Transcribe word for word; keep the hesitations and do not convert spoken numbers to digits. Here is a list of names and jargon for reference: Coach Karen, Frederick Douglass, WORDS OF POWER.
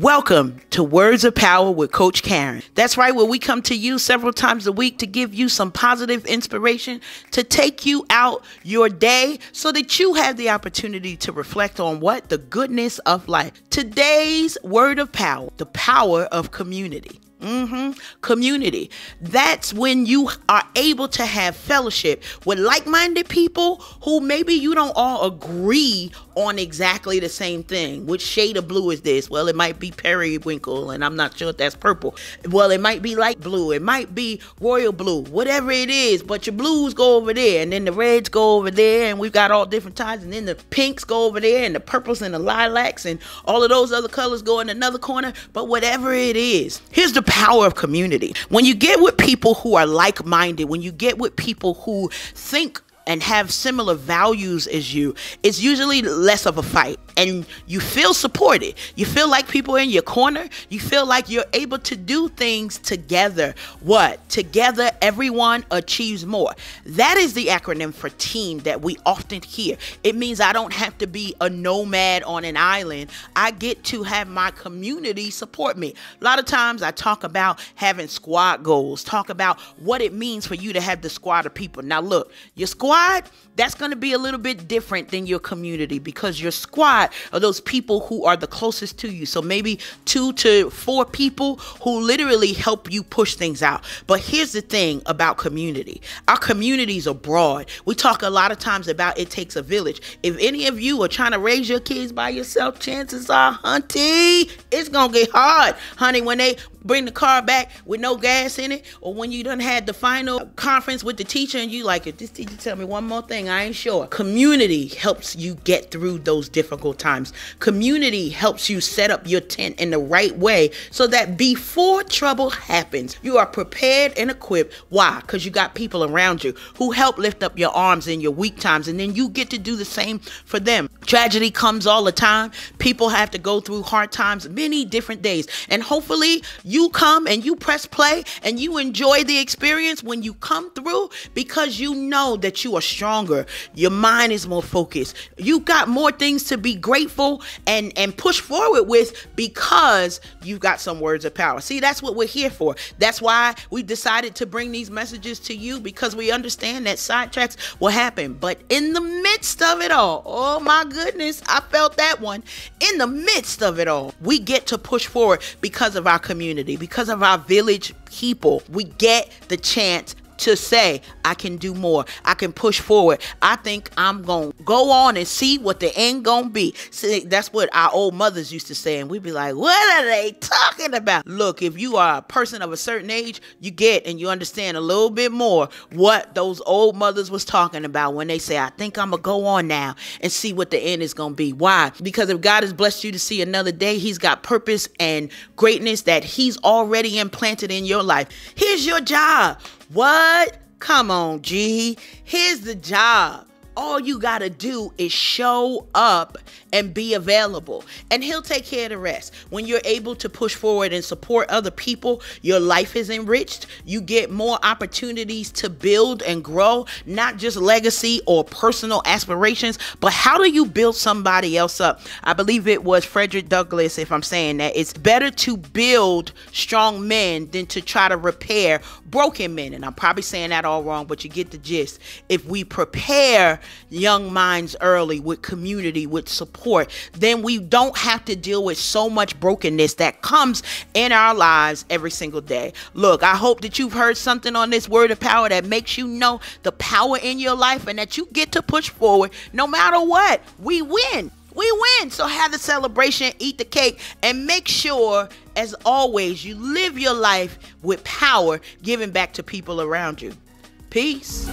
Welcome to Words of Power with Coach Karen. That's right, where we come to you several times a week to give you some positive inspiration, to take you out your day so that you have the opportunity to reflect on what? The goodness of life. Today's word of power, the power of community. Mm-hmm. Community. That's when you are able to have fellowship with like-minded people who maybe you don't all agree on exactly the same thing. Which shade of blue is this? Well, it might be periwinkle, and I'm not sure if that's purple. Well, it might be light blue. It might be royal blue. Whatever it is, but your blues go over there, and then the reds go over there, and we've got all different types, and then the pinks go over there, and the purples and the lilacs, and all of those other colors go in another corner. But whatever it is, here's the power of community. When you get with people who are like-minded, when you get with people who think and have similar values as you, it's usually less of a fight. And you feel supported. You feel like people are in your corner. You feel like you're able to do things together. What? Together, everyone achieves more. That is the acronym for team that we often hear. It means I don't have to be a nomad on an island. I get to have my community support me. A lot of times I talk about having squad goals. Talk about what it means for you to have the squad of people. Now look, your squad, that's going to be a little bit different than your community, because your squad are those people who are the closest to you. So maybe two to four people who literally help you push things out. But here's the thing about community. Our communities are broad. We talk a lot of times about it takes a village. If any of you are trying to raise your kids by yourself, chances are, hunty, it's going to get hard, honey, when they bring the car back with no gas in it, or when you done had the final conference with the teacher and you like, if this teacher tell me one more thing, I ain't sure. Community helps you get through those difficult times. Community helps you set up your tent in the right way so that before trouble happens, you are prepared and equipped. Why? Because you got people around you who help lift up your arms in your weak times, and then you get to do the same for them. Tragedy comes all the time. People have to go through hard times many different days, and hopefully you come and you press play and you enjoy the experience when you come through, because you know that you are stronger. Your mind is more focused. You've got more things to be grateful and, and push forward with, because you've got some words of power. See, that's what we're here for. That's why we decided to bring these messages to you, because we understand that sidetracks will happen. But in the midst of it all, oh my goodness, I felt that one. In the midst of it all, we get to push forward because of our community. Because of our village people, we get the chance to say, I can do more. I can push forward. I think I'm going to go on and see what the end going to be. See, that's what our old mothers used to say. And we'd be like, what are they talking about? Look, if you are a person of a certain age, you get and you understand a little bit more what those old mothers was talking about when they say, I think I'm going to go on now and see what the end is going to be. Why? Because if God has blessed you to see another day, he's got purpose and greatness that he's already implanted in your life. Here's your job. What? Come on, G. Here's the job. All you got to do is show up and be available, and he'll take care of the rest. When you're able to push forward and support other people, your life is enriched. You get more opportunities to build and grow, not just legacy or personal aspirations, but how do you build somebody else up? I believe it was Frederick Douglass, if I'm saying that. It's better to build strong men than to try to repair broken men. And I'm probably saying that all wrong, but you get the gist. If we prepare young minds early with community, with support, then we don't have to deal with so much brokenness that comes in our lives every single day. Look, I hope that you've heard something on this word of power that makes you know the power in your life and that you get to push forward no matter what. We win. We win. So have the celebration, eat the cake, and make sure, as always, you live your life with power, giving back to people around you. Peace.